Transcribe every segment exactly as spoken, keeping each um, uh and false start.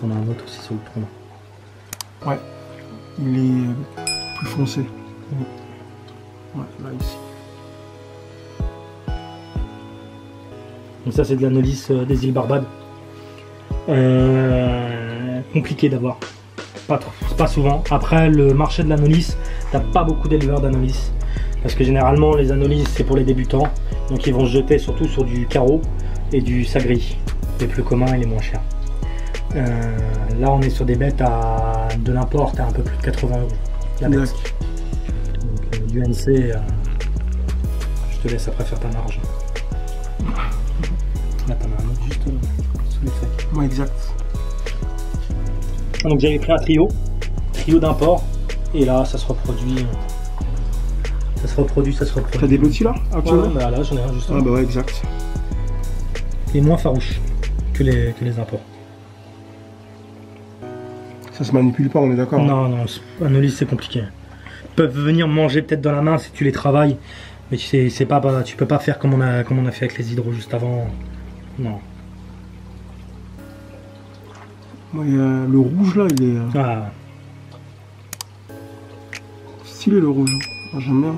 t'en as un autre aussi sur le tournant. Ouais, il est plus foncé. Ouais, là ici. Donc ça c'est de la Anolis euh, des îles Barbades. Euh, compliqué d'avoir. Pas, pas souvent. Après le marché de l'Anolis, t'as pas beaucoup d'éleveurs d'Anolis. Parce que généralement les Anolis c'est pour les débutants. Donc ils vont se jeter surtout sur du carreau et du sagri. Les plus communs et les moins chers. Euh, là on est sur des bêtes à de l'import à un peu plus de quatre-vingts euros. La bête. Donc euh, du N C, euh, je te laisse après faire ta marge. Là t'en as un autre juste sous les feuilles. Ouais, exact. Donc j'avais pris un trio, trio d'import, et là ça se reproduit. Ça se reproduit, ça se reproduit. T'as des petits là actuellement? Ouais, bah là j'en ai un justement. Ah bah ouais, exact. Et moins farouche que les, que les imports. Ça se manipule pas, on est d'accord? Non, hein. Non, un Anolis c'est compliqué. Ils peuvent venir manger peut-être dans la main si tu les travailles, mais tu sais, c'est pas, bah, tu peux pas faire comme on a, comme on a fait avec les hydros juste avant. Non. Ouais, euh, le rouge là, il est. Ah. Stylé le rouge. Hein. J'aime bien.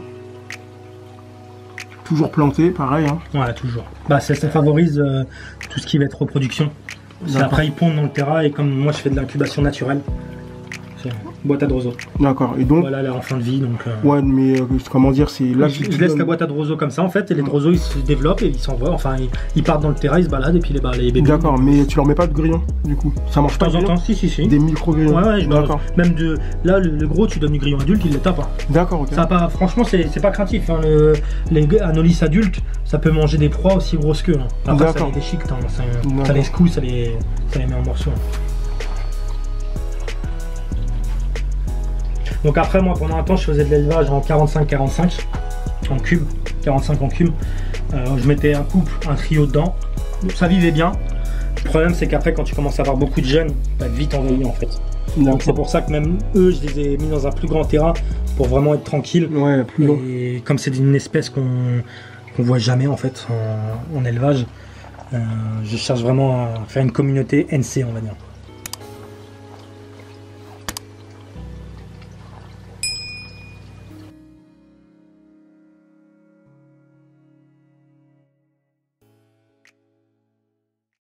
Toujours planté, pareil. Hein. Voilà, toujours. Bah, ça, ça favorise euh, tout ce qui va être reproduction. Après, ils pondent dans le terra et comme moi, je fais de l'incubation naturelle. Boîte à drosos. D'accord. Et donc. Voilà, elle est en fin de vie. Donc, euh... ouais, mais euh, comment dire, c'est là. Je, je laisse la boîte à drosos comme ça en fait, et les drosos ils se développent et ils s'en vont. Enfin, ils, ils partent dans le terra, ils se baladent et puis les, bah, les bébés. D'accord, mais tu leur mets pas de grillons du coup. Ça marche pas. De temps en temps, si, si, si. Des micro-grillons. Ouais, ouais, je d'accord. Même de. Là, le, le gros, tu donnes du grillon adulte, il le tape. Hein. D'accord, ok. Ça pas... Franchement, c'est pas craintif. Hein. Le... Les Anolis adultes, ça peut manger des proies aussi grosses que. Hein. Après, ça les déchique, ça, ça les secoue, ça les... ça les met en morceaux. Hein. Donc après moi pendant un temps je faisais de l'élevage en quarante-cinq quarante-cinq en cube, quarante-cinq en cube. Euh, je mettais un couple, un trio dedans, donc ça vivait bien. Le problème c'est qu'après quand tu commences à avoir beaucoup de jeunes, t'as vite envahi en fait. Donc c'est pour ça que même eux je les ai mis dans un plus grand terrain pour vraiment être tranquille. Ouais, plus long. Et comme c'est une espèce qu'on qu'on voit jamais en fait en, en élevage, euh, je cherche vraiment à faire une communauté N C on va dire.